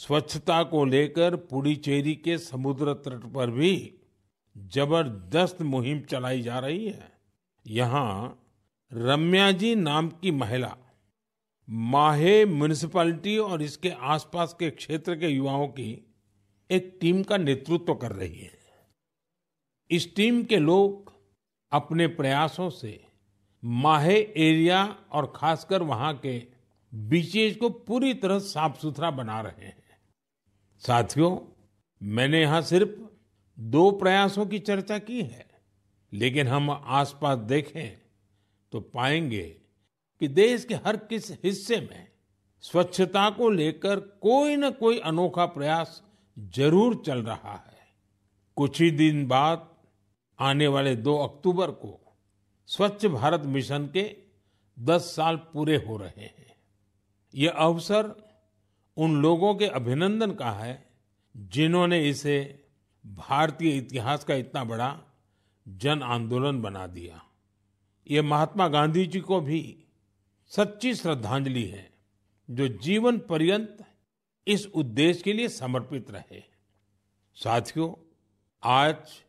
स्वच्छता को लेकर पुडुचेरी के समुद्र तट पर भी जबरदस्त मुहिम चलाई जा रही है। यहाँ रम्याजी नाम की महिला माहे म्यूनिसिपैलिटी और इसके आसपास के क्षेत्र के युवाओं की एक टीम का नेतृत्व कर रही है। इस टीम के लोग अपने प्रयासों से माहे एरिया और खासकर वहाँ के बीचेज को पूरी तरह साफ सुथरा बना रहे हैं। साथियों, मैंने यहाँ सिर्फ 2 प्रयासों की चर्चा की है, लेकिन हम आसपास देखें तो पाएंगे कि देश के हर किस हिस्से में स्वच्छता को लेकर कोई न कोई अनोखा प्रयास जरूर चल रहा है। कुछ ही दिन बाद आने वाले 2 अक्टूबर को स्वच्छ भारत मिशन के 10 साल पूरे हो रहे हैं। यह अवसर उन लोगों के अभिनंदन का है जिन्होंने इसे भारतीय इतिहास का इतना बड़ा जन आंदोलन बना दिया। ये महात्मा गांधी जी को भी सच्ची श्रद्धांजलि है, जो जीवन पर्यंत इस उद्देश्य के लिए समर्पित रहे। साथियों, आज